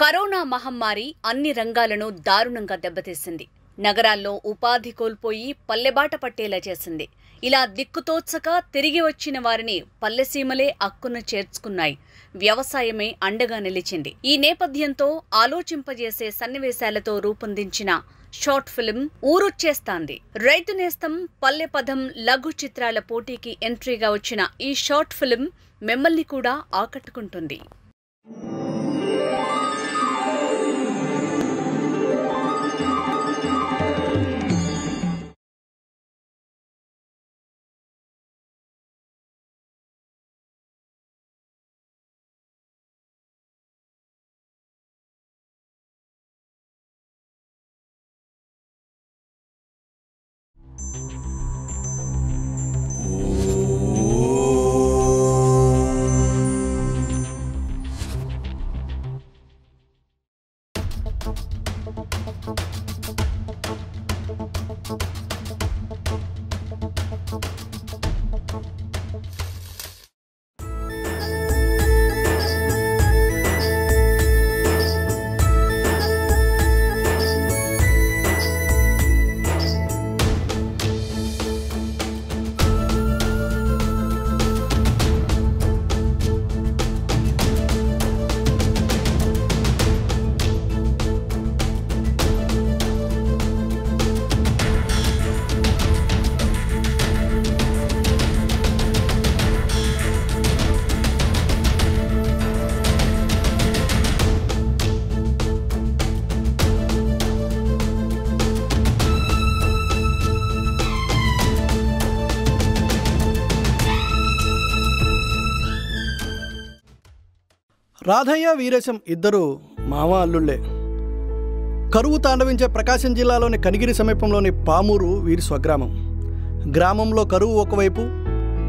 Corona మహమ్మారి అన్ని రంగాలను దారుణంగా దెబ్బతీసింది. నగరాల్లో ఉపాధి కోల్పోయి పల్లెబాట పట్టేలా చేసింది. ఇలా దిక్కుతోచక తిరిగి వచ్చిన వారిని పల్లెసీమలే అక్కున చేర్చుకున్నాయి. వ్యవసాయమే అండగా నిలిచింది. ఈ నేపథ్యంతో ఆలోచింపజేసే సన్నివేశాలతో రూపొందించిన షార్ట్ ఫిల్మ్ ఊరొచ్చేస్తాంది. రైతు నేస్తం, పల్లె పదం లఘు చిత్రాల పోటీకి ఎంట్రీగా వచ్చిన ఈ షార్ట్ ఫిల్మ్ మిమ్మల్ని కూడా ఆకట్టుకుంటుంది. రాధయ్య వీరేశం ఇద్దరు మామ అల్లుళ్లే. కరువు తాండవించే ప్రకాశం జిల్లాలోని కనిగిరి సమీపంలోని పామూరు వీరి స్వగ్రామం. గ్రామంలో కరువు ఒకవైపు,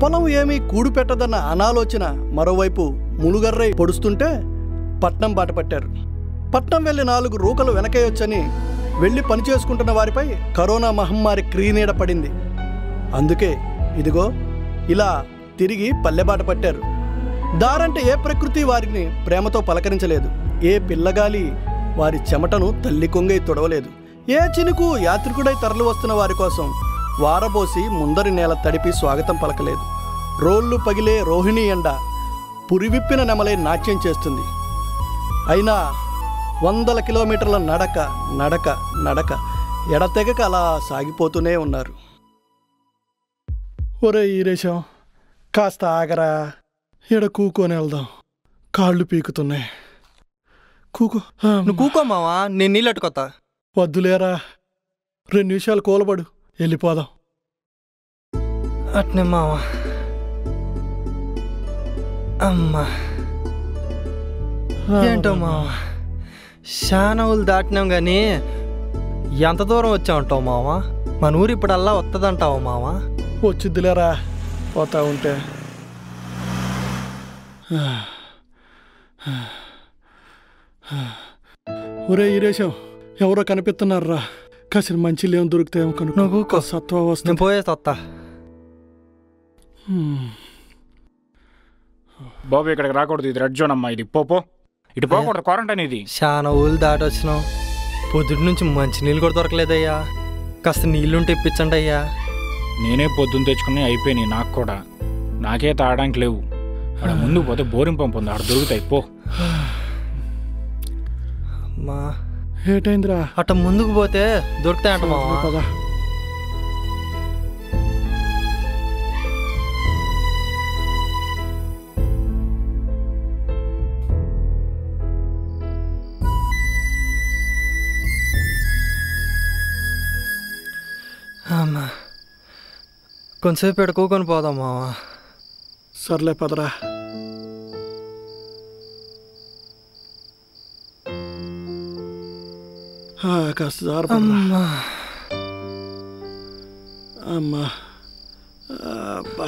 పొలం ఏమీ కూడుపెట్టదన్న అనాలోచన మరోవైపు ములుగర్రై పొడుస్తుంటే పట్నం బాటపట్టారు. పట్నం వెళ్ళి 4 రూకలు వెనకేయొచ్చని వెళ్ళి పనిచేసుకుంటున్న వారిపై కరోనా మహమ్మారి క్రీనీడ పడింది. అందుకే ఇదిగో ఇలా తిరిగి పల్లెబాట పట్టారు. దారంటే ఏ ప్రకృతి వారిని ప్రేమతో పలకరించలేదు. ఏ పిల్లగాలి వారి చెమటను తల్లి కొంగై తొడవలేదు. ఏ చినుకు యాత్రికుడై తరలి వస్తున్న వారి కోసం వారబోసి ముందరి నేల తడిపి స్వాగతం పలకలేదు. రోళ్లు పగిలే రోహిణి ఎండ పురివిప్పిన నెమలై నాట్యం చేస్తుంది. అయినా 100 కిలోమీటర్ల నడక నడక నడక ఎడతెగక అలా సాగిపోతూనే ఉన్నారు. ఒరే ఈరేశం, కాస్త ఆగరా, ఎడ కూకోని వెళ్దాం, కాళ్ళు పీకుతున్నాయి. కూకో, నువ్వు కూకో మావా, నేను నీళ్ళట్టుకొత్తా. వద్దులేరా, 2 నిమిషాలు కూలబడు, వెళ్ళిపోదాం. అట్నే మావా. అమ్మా ఏంటో మావా, శానవులు దాటినాం గానీ ఎంత దూరం వచ్చామంటావు మావా? మన ఊరు ఇప్పుడల్లా వస్తుందంటావా మావా? వచ్చిద్దులేరా, పోతా ఉంటే. ఒరే ఈరేశం, ఎవరో కనిపిస్తున్నారా, కాసిన మంచి లేవు దొరుకుతాయేమో కనుక సత్వ వస్తుంది. నేను పోయే సత్తా. బాబు ఇక్కడికి రాకూడదు, ఇది రెడ్ జోన్ అమ్మా, ఇది పోపో, ఇటు పోకూడదు, క్వారంటైన్ ఇది. చాలా ఊళ్ళు దాటి వచ్చినాం, పొద్దుటి నుంచి మంచి నీళ్ళు కూడా దొరకలేదయ్యా, కాస్త నీళ్ళుంటే ఇప్పించండి అయ్యా. నేనే పొద్దున్న తెచ్చుకుని అయిపోయినాయి, నాకు కూడా నాకే తాగడానికి లేవు. అక్కడ ముందు పోతే బోరింగ్ పంపు ఉంది, అక్కడ దొరుకుతాయి, పో. ఏటైందిరా అట్ట ముందుకు పోతే దొరుకుతాయంట మావా. కదా అమ్మా, కొంచెంసేపు పెట్టుకోకొని పోదాం మావా. సర్లే పదరా. కాస్త అమ్మా,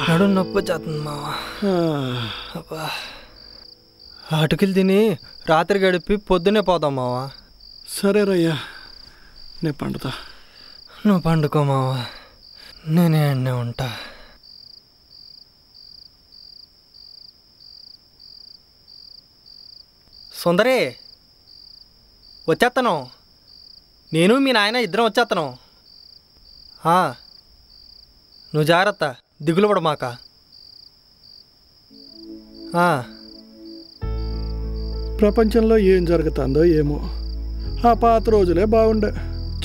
నడు నొప్పి చేస్తుంది మావా. అటుకులు తిని రాత్రి గడిపి పొద్దునే పోతాం మావా. సరే రయ్యా, నేను పండుతా, నువ్వు పండుకో మావా, నేనే అన్నే ఉంటా. సుందరే, వచ్చేస్తాను, నేను మీ నాయన ఇద్దరం వచ్చేస్తాను. నువ్వు జాగ్రత్త, దిగులు పడ మాక. ప్రపంచంలో ఏం జరుగుతుందో ఏమో, ఆ పాత రోజులే బాగుండే.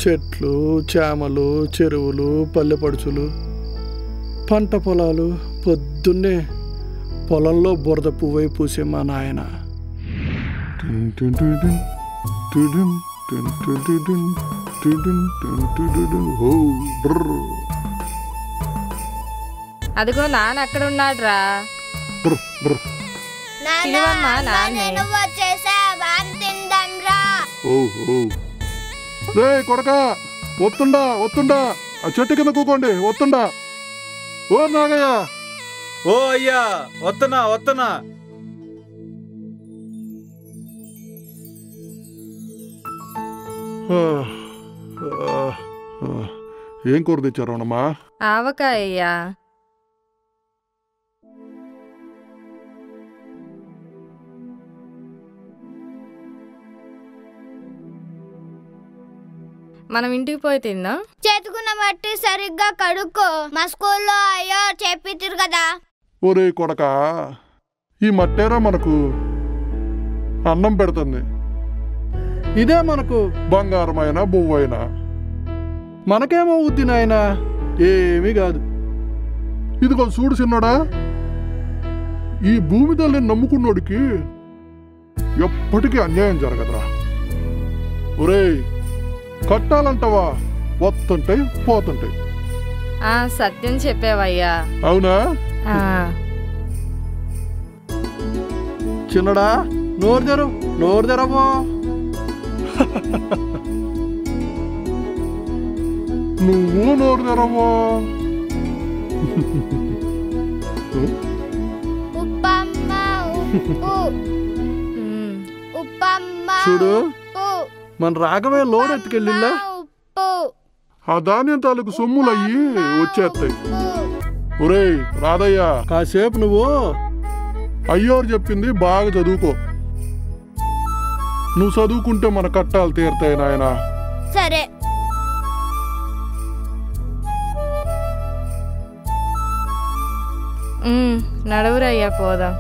చెట్లు, చేమలు, చెరువులు, పల్లెపడుచులు, పంట పొలాలు. పొద్దున్నే పొలంలో బురద పువ్వై పూసే మా నాయన. అదిగో నాన్న అక్కడ ఉన్నాడు రా. వత్తుండా వత్తుండా, ఆ చెట్టు కింద కూకోండి. వత్తుండా ఓ నాగయ్య, ఓ అయ్యా, వస్తున్నా వస్తున్నా. ఏం కూర తెచ్చారు? ఆవకాయ్యా. మనం ఇంటికి పోయి తిందాం. చేతుకున్న మట్టి సరిగ్గా కడుక్కో, మా స్కూల్లో అయ్యో చెప్పితిరు కదా. ఒరే కొడకా, ఈ మట్టేరా మనకు అన్నం పెడుతుంది, ఇదే మనకు బంగారమైన బొవ్వైనా. మనకేమవుద్ది నాయనా? ఏమీ కాదు. ఇదిగో చూడు చిన్నడా, ఈ భూమి తల్లి నమ్ముకున్నోడికి ఎప్పటికీ అన్యాయం జరగదురా. ఒరే కట్టాలంటవా, వస్తుంటాయి పోతుంటాయి. సత్యం చెప్పేవయ్యా. అవునా చిన్నడా? నోరుదరు నోరుదరవో. నువ్వు నోరుదరవో. చూడు, మన రాఘవే లోడ్ ఎత్తుకెళ్ళిందా, ఆ ధాన్యం తాలూకు సొమ్ములు అయ్యి వచ్చేస్తాయి. ఒరే రాధయ్యా, కాసేపు నువ్వు అయ్యోరు చెప్పింది బాగా చదువుకో. నువ్వు చదువుకుంటే మన కట్టాలు తీరుతాయి నాయనా. సరే. నడవురయ్యా పోదాం.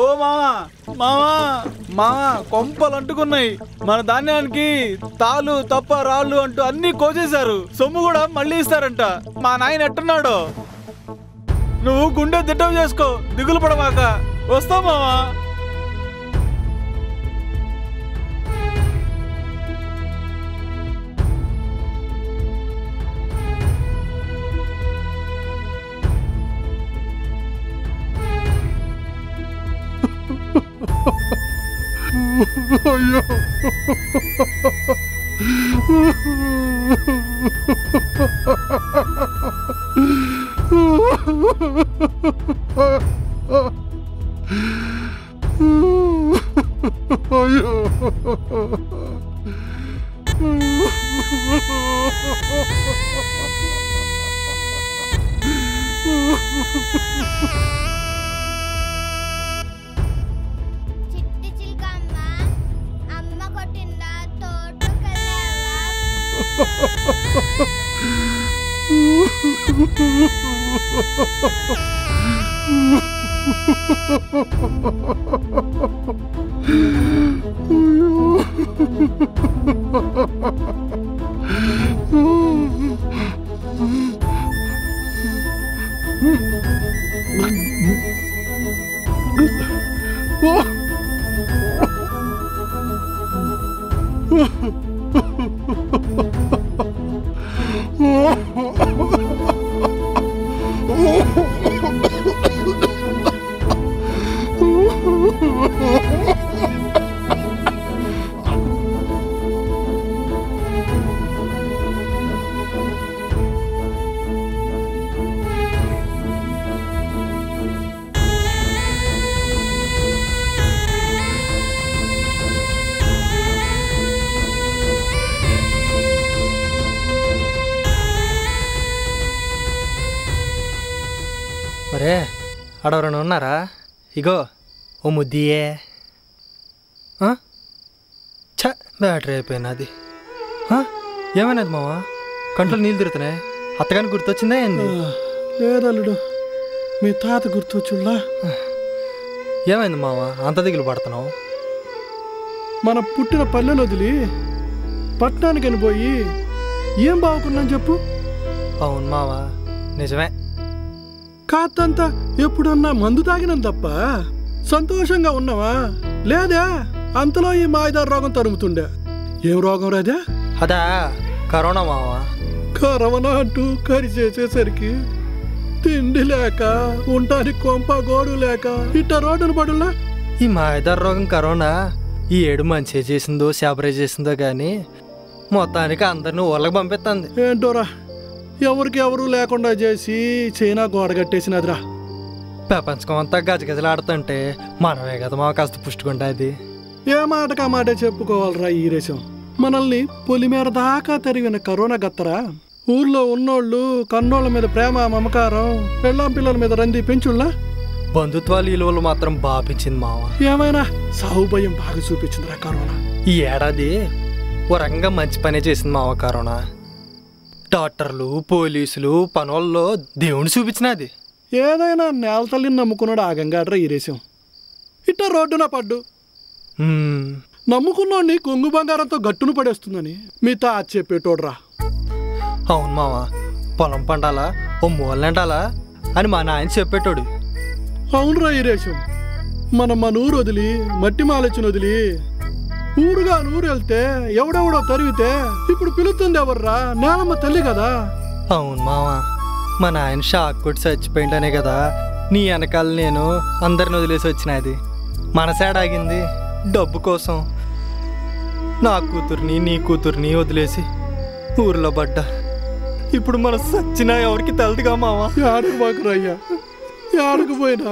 ఓ మామా మామా మామా, కొంపలు అంటుకున్నాయి. మన ధాన్యానికి తాళ్ళు తప్ప రాళ్ళు అంటూ అన్ని కోసేశారు. సొమ్ము కూడా మళ్ళీ ఇస్తారంట. మా నాయన ఎట్టున్నాడో. నువ్వు గుండె దిట్టం చేసుకో, దిగులు పడమాక. వస్తావు మామా. అరే అడవరణ ఉన్నారా ఇగో ఓ ముద్దియే ఛ బ్యాటరీ అయిపోయినది ఏమైనది మావా కంట్లో నీళ్ళు తిరుగుతున్నాయి అత్తగాని గుర్తొచ్చిందా ఏంది లేదలుడు మీ తాత గుర్తొచ్చులా ఏమైంది మావా అంత దిగులు పడుతున్నావు మన పుట్టిన పల్లెను వదిలి పట్టణానికని పోయి ఏం బాగుకున్నాను చెప్పు అవును మావా నిజమే కాతంతా ఎప్పుడన్నా మందు తాగినం తప్ప సంతోషంగా ఉన్నావా లేదా అంతలో ఈ మాయదారు రోగం తరుముతుండే ఏం రోగం రాదా అదా కరోనా మావా కరోనా అంటూ కరి చేసేసరికి తిండి లేక ఉండడానికి కొంప గోడు లేక ఇట్ట రోడ్డును పడులా ఈ మాయదారు రోగం కరోనా ఈ ఏడు మంచి చేసిందో శాబరే చేసిందో కానీ మొత్తానికి అందరినీ ఊళ్ళకి పంపిస్తుంది ఏంటోరా ఎవరికి ఎవరు లేకుండా చేసి చైనా గోడ కట్టేసినదిరా ప్రపంచకం అంతా గజగజలాడుతుంటే మనమే కదా మా కాస్త పుష్టికుంటుంది ఏ మాటకు ఆ మాటే చెప్పుకోవాలరా ఈ రేషం మనల్ని పొలిమేర దాకా తరిగిన కరోనా గత్తరా ఊర్లో ఉన్నోళ్ళు కన్నోళ్ళ మీద ప్రేమ మమకారం పెళ్ళాం పిల్లల మీద రంది పెంచుళ్ళ బంధుత్వాలు ఇలువలు మాత్రం బాపించింది మావ ఏమైనా సౌభయం బాగా చూపించిందిరా కరోనా ఈ ఏడాది ఓ రంగా మంచి పనే చేసింది మావ కరోనా డాక్టర్లు పోలీసులు పనుల్లో దేవుని చూపించినది ఏదైనా నేల తల్లిని నమ్ముకున్నాడు ఆగంగాడ్రా ఈ రేషం ఇట్ట రోడ్డున పడ్డు నమ్ముకున్నోడిని కొంగు బంగారంతో గట్టును పడేస్తుందని మీతో అది చెప్పేటోడ్రా అవును మామ పొలం పండాలా ఓ మూలంటాలా అని మా నాయన చెప్పేటోడు అవునురా ఈ రేషం మనం మన ఊరు వదిలి మట్టి మాలొచ్చిన వదిలి ఊరుగా ఊరు వెళ్తే ఎవడెవడో తరిగితే ఇప్పుడు పిలుతుంది ఎవర్రా నేలమ్మ తల్లి కదా అవును మామ మన ఆయన షాక్ కొట్టి చచ్చిపోయింటనే కదా నీ వెనకాల నేను అందరిని వదిలేసి వచ్చినది మనసేడాగింది డబ్బు కోసం నా కూతుర్ని నీ కూతుర్ని వదిలేసి ఊర్లో పడ్డా ఇప్పుడు మన సచ్చినా ఎవరికి తెలదుగా మామ ఆడకు పోకరయ్యా ఆడకు పోయినా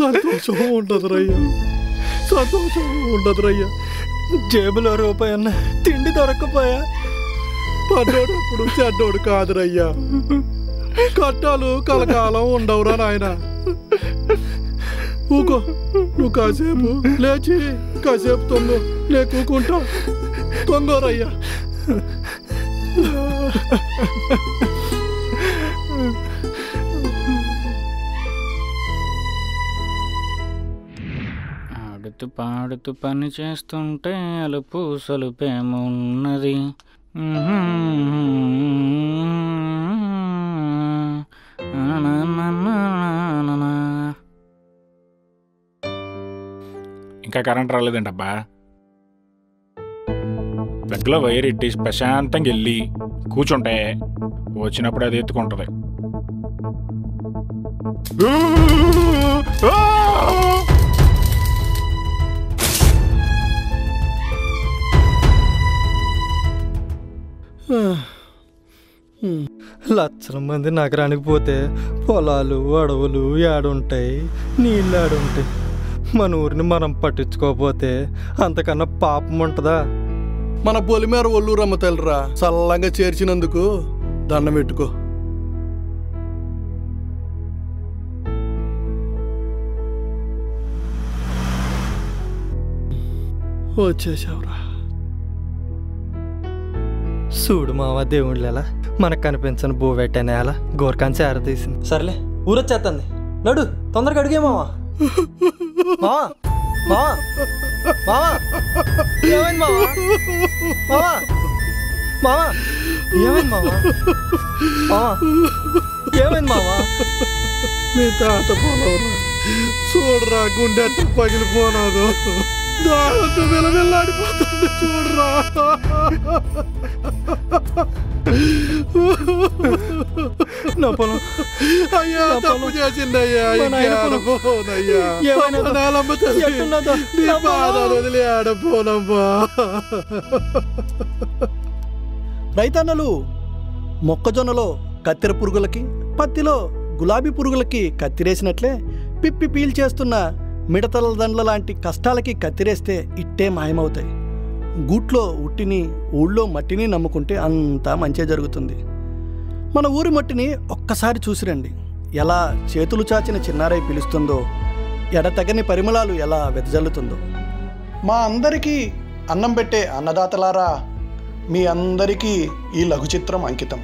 సంతోషం ఉండదురయ్యా సంతోషం ఉండదురయ్యా జేబులో రూపాయన్న తిండి దొరకపోయా పడ్డోడప్పుడు చెడ్డోడు కాదురయ్యా కట్టాలు కలకాలం ఉండవురా నాయన ఊకో నువ్వు కాసేపు లేచి కాసేపు తొంగు లేకుంటా తొంగోరయ్యా పాడుతూ పని చేస్తుంటే అలుపు సలుపేమున్నది ఇంకా కరెంట్ రాలేదంటబ్బా దగ్గర వైర్ ఇట్టి ప్రశాంతంగా వెళ్ళి కూర్చుంటే వచ్చినప్పుడు అది ఎత్తుకుంటుంది లక్షల మంది నగరానికి పోతే పొలాలు అడవులు ఏడుంటాయి నీళ్ళు ఆడుంటాయి మన ఊరిని మనం పట్టించుకోకపోతే అంతకన్నా పాపం ఉంటుందా మన పొలిమేర ఒళ్ళూరమ్మ తల్లిరా చల్లంగా చేర్చినందుకు దండం పెట్టుకో వచ్చేసావురా చూడు మావా దేవుళ్ళలా మనకు కనిపించని భూ పెట్టానే అలా గోర్ఖాన్ చేర తీసింది సర్లే ఊరొచ్చేస్తుంది నడు తొందరగా అడిగే మావా మావా మావా మావా ఏమైంది మావా మావా మావా ఏమైంది మావా మావా ఏమైంది మావా మీ తాత పోనవరు చూడరా గుండె పగిలిపోనాదు దాంతో వెలవెల్లాడిపోతుంది చూడరా నా పొలం అయ్యా తప్పు చేసిందయ్యా ఆడపోనమ్మా రైతన్నలు మొక్కజొన్నలో కత్తెర పురుగులకి పత్తిలో గులాబీ పురుగులకి కత్తిరేసినట్లే పిప్పి పీల్చేస్తున్న మిడతల దండ్ల లాంటి కష్టాలకి కత్తిరేస్తే ఇట్టే మాయమవుతాయి గూట్లో ఉట్టిని ఊళ్ళో మట్టిని నమ్ముకుంటే అంతా మంచే జరుగుతుంది మన ఊరి మట్టిని ఒక్కసారి చూసిరండి ఎలా చేతులు చాచిన చిన్నారై పిలుస్తుందో, ఎడతెగని పరిమళాలు ఎలా వెదజల్లుతుందో. మా అందరికీ అన్నం పెట్టే అన్నదాతలారా, మీ అందరికీ ఈ లఘు చిత్రం అంకితం.